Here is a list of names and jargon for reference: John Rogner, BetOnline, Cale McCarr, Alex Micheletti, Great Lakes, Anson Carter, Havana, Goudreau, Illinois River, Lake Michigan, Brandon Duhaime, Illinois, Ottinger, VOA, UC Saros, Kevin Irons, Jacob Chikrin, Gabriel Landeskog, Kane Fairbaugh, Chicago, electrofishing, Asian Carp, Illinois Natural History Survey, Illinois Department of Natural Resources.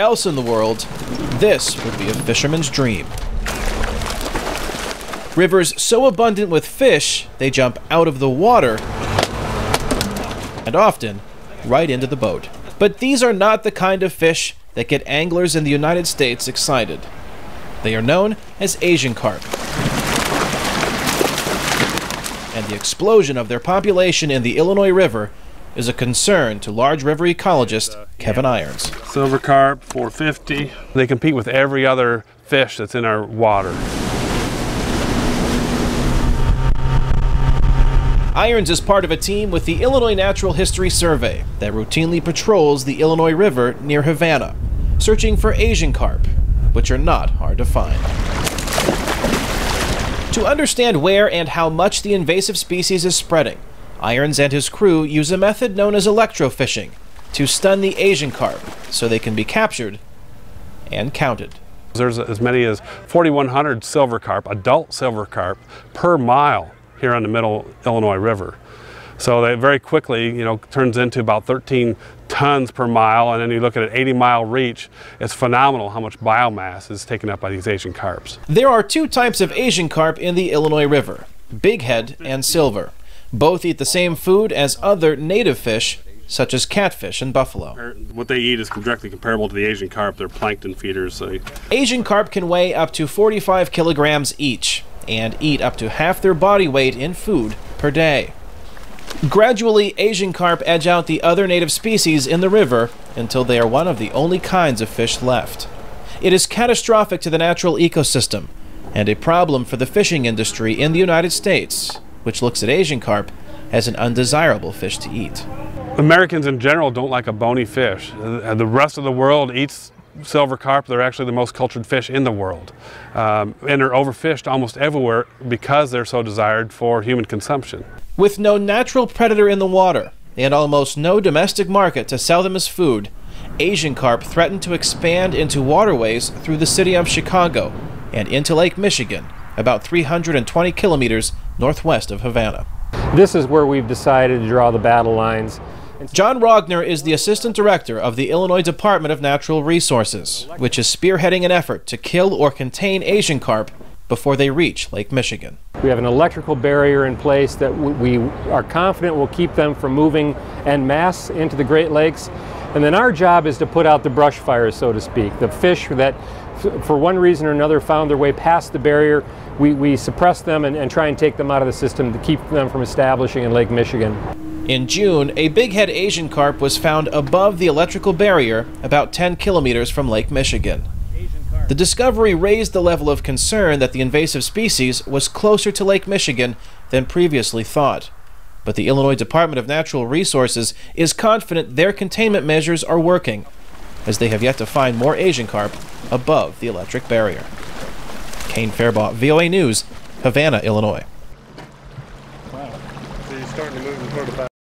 else in the world, this would be a fisherman's dream. Rivers so abundant with fish, they jump out of the water and often right into the boat. But these are not the kind of fish that get anglers in the United States excited. They are known as Asian carp. And the explosion of their population in the Illinois River is a concern to large river ecologist Kevin Irons. Silver carp, 450. They compete with every other fish that's in our water. Irons is part of a team with the Illinois Natural History Survey that routinely patrols the Illinois River near Havana, searching for Asian carp, which are not hard to find. To understand where and how much the invasive species is spreading, Irons and his crew use a method known as electrofishing to stun the Asian carp so they can be captured and counted. There's as many as 4,100 silver carp, adult silver carp, per mile here on the middle Illinois River. So that very quickly, turns into about 13 tons per mile, and then you look at an 80-mile reach, it's phenomenal how much biomass is taken up by these Asian carps. There are two types of Asian carp in the Illinois River, bighead and silver. Both eat the same food as other native fish, such as catfish and buffalo. What they eat is directly comparable to the Asian carp. They're plankton feeders. So. Asian carp can weigh up to 45 kilograms each and eat up to half their body weight in food per day. Gradually, Asian carp edge out the other native species in the river until they are one of the only kinds of fish left. It is catastrophic to the natural ecosystem and a problem for the fishing industry in the United States, which looks at Asian carp as an undesirable fish to eat. Americans in general don't like a bony fish. The rest of the world eats silver carp. They're actually the most cultured fish in the world. And they're overfished almost everywhere because they're so desired for human consumption. With no natural predator in the water and almost no domestic market to sell them as food, Asian carp threaten to expand into waterways through the city of Chicago and into Lake Michigan, about 320 kilometers northwest of Havana. This is where we've decided to draw the battle lines. John Rogner is the assistant director of the Illinois Department of Natural Resources, which is spearheading an effort to kill or contain Asian carp before they reach Lake Michigan. We have an electrical barrier in place that we are confident will keep them from moving en masse into the Great Lakes. And then our job is to put out the brush fires, so to speak. The fish that, for one reason or another, found their way past the barrier, we suppress them and try and take them out of the system to keep them from establishing in Lake Michigan. In June, a bighead Asian carp was found above the electrical barrier about 10 kilometers from Lake Michigan. The discovery raised the level of concern that the invasive species was closer to Lake Michigan than previously thought. But the Illinois Department of Natural Resources is confident their containment measures are working, as they have yet to find more Asian carp above the electric barrier. Kane Fairbaugh, VOA News, Havana, Illinois.